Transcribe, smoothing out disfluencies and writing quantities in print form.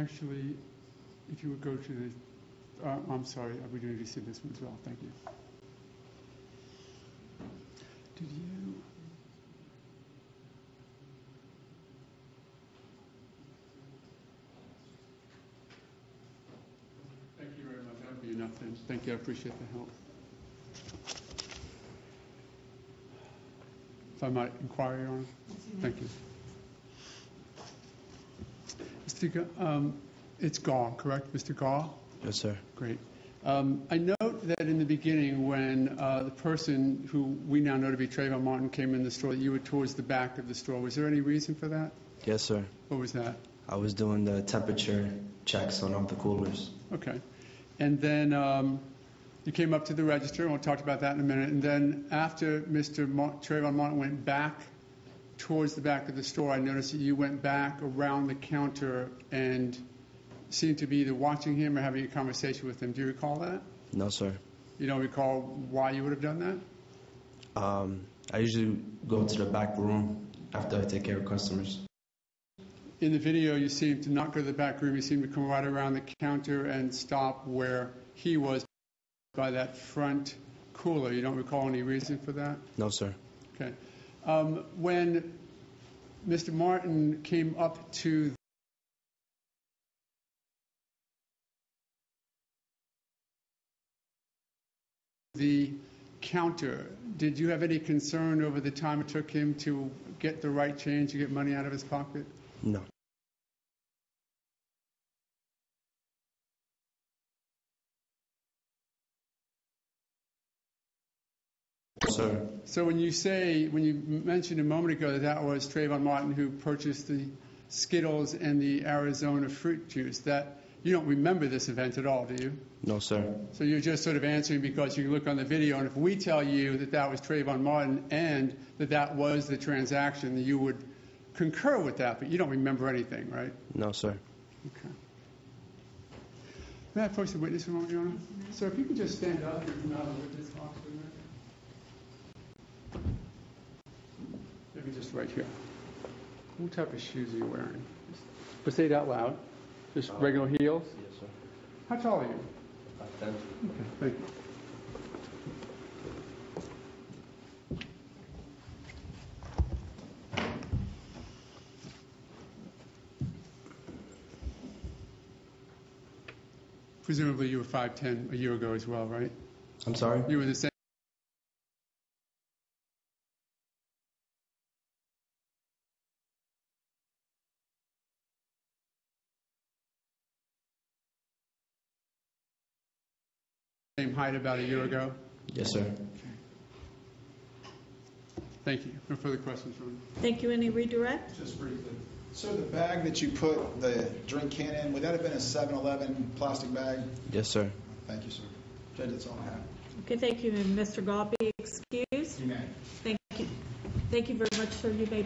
Actually, if you would go to the, I'm sorry, we didn't see this one as well. Thank you. Did you? Thank you very much. That would be enough then. Thank you. I appreciate the help. If I might inquire, Your Honor. Thank you. Mr. It's Gaw, correct, Mr. Gaw? Yes, sir. Great. I note that in the beginning when the person who we now know to be Trayvon Martin came in the store, you were towards the back of the store. Was there any reason for that? Yes, sir. What was that? I was doing the temperature checks on all the coolers. Okay. And then you came up to the register, and we'll talk about that in a minute. And then after Mr. Trayvon Martin went back towards the back of the store, I noticed that you went back around the counter and seemed to be either watching him or having a conversation with him. Do you recall that? No, sir. You don't recall why you would have done that? I usually go to the back room after I take care of customers. In the video, you seem to not go to the back room. You seem to come right around the counter and stop where he was by that front cooler. You don't recall any reason for that? No, sir. Okay. When Mr. Martin came up to the counter, did you have any concern over the time it took him to get the right change, to get money out of his pocket? No. Sir. So when you mentioned a moment ago that that was Trayvon Martin who purchased the Skittles and the Arizona fruit juice, that you don't remember this event at all, do you? No, sir. So you're just sort of answering because you look on the video, and if we tell you that that was Trayvon Martin and that that was the transaction, you would concur with that, but you don't remember anything, right? No, sir. Okay. May I approach the witness for a moment, Your Honor? Mm-hmm. Sir, if you could just stand up, if you're not a witness, talk for a minute. Maybe just right here. What type of shoes are you wearing? But say it out loud. Just regular heels? Yes, sir. How tall are you? 5'10". Okay, thank you. Presumably you were 5'10" a year ago as well, right? I'm sorry? You were the same. Same height about a year ago? Yes, sir. Thank you. No further questions from you. Thank you. Any redirect? Just briefly. So the bag that you put the drink can in, would that have been a 7-Eleven plastic bag? Yes, sir. Thank you, sir. Judge, that's all I have. Okay, thank you. Mr. Gaw, be excused. You may. Thank you. Thank you very much, sir. You may.